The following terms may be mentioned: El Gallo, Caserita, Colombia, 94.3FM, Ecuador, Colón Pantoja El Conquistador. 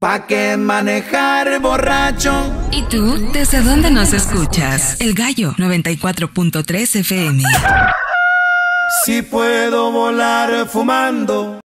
¿Pa' qué manejar borracho? ¿Y tú? ¿Desde dónde nos escuchas? El Gallo, 94.3 FM. Si puedo volar fumando.